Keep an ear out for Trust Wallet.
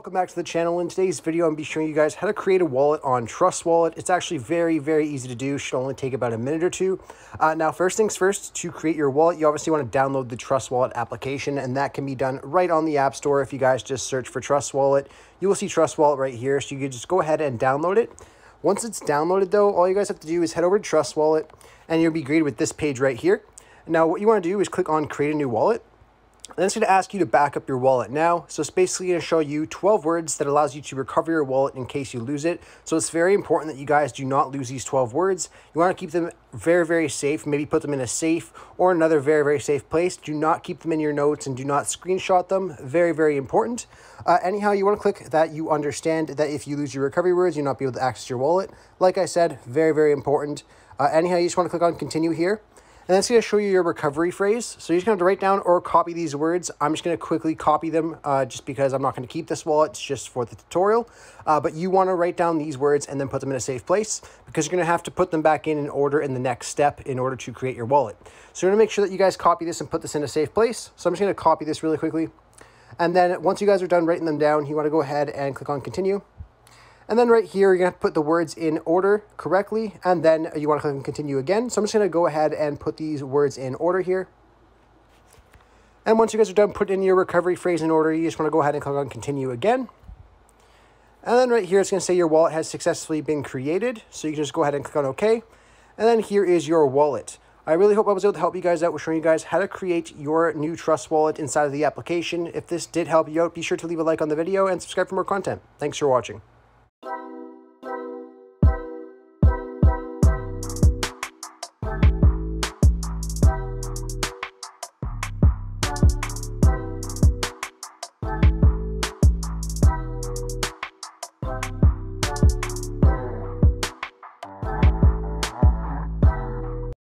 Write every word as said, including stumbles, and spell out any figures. Welcome back to the channel. In today's video, I'm going to be showing you guys how to create a wallet on Trust Wallet. It's actually very, very easy to do. It should only take about a minute or two. Uh, now, first things first, to create your wallet, you obviously want to download the Trust Wallet application, and that can be done right on the App Store. If you guys just search for Trust Wallet, you will see Trust Wallet right here, so you can just go ahead and download it. Once it's downloaded, though, all you guys have to do is head over to Trust Wallet, and you'll be greeted with this page right here. Now, what you want to do is click on Create a New Wallet. Then it's going to ask you to back up your wallet now. So it's basically going to show you twelve words that allows you to recover your wallet in case you lose it. So it's very important that you guys do not lose these twelve words. You want to keep them very, very safe. Maybe put them in a safe or another very, very safe place. Do not keep them in your notes and do not screenshot them. Very, very important. Uh, anyhow, you want to click that you understand that if you lose your recovery words, you'll not be able to access your wallet. Like I said, very, very important. Uh, anyhow, you just want to click on continue here. And that's going to show you your recovery phrase. So you're just going to write down or copy these words. I'm just going to quickly copy them uh, just because I'm not going to keep this wallet. It's just for the tutorial. Uh, but you want to write down these words and then put them in a safe place because you're going to have to put them back in in order in the next step in order to create your wallet. So you're going to make sure that you guys copy this and put this in a safe place. So I'm just going to copy this really quickly. And then once you guys are done writing them down, you want to go ahead and click on continue. And then right here, you're going to have to put the words in order correctly, and then you want to click on continue again. So I'm just going to go ahead and put these words in order here. And once you guys are done, put in your recovery phrase in order. You just want to go ahead and click on continue again. And then right here, it's going to say your wallet has successfully been created. So you can just go ahead and click on OK. And then here is your wallet. I really hope I was able to help you guys out with showing you guys how to create your new Trust Wallet inside of the application. If this did help you out, be sure to leave a like on the video and subscribe for more content. Thanks for watching. Bye.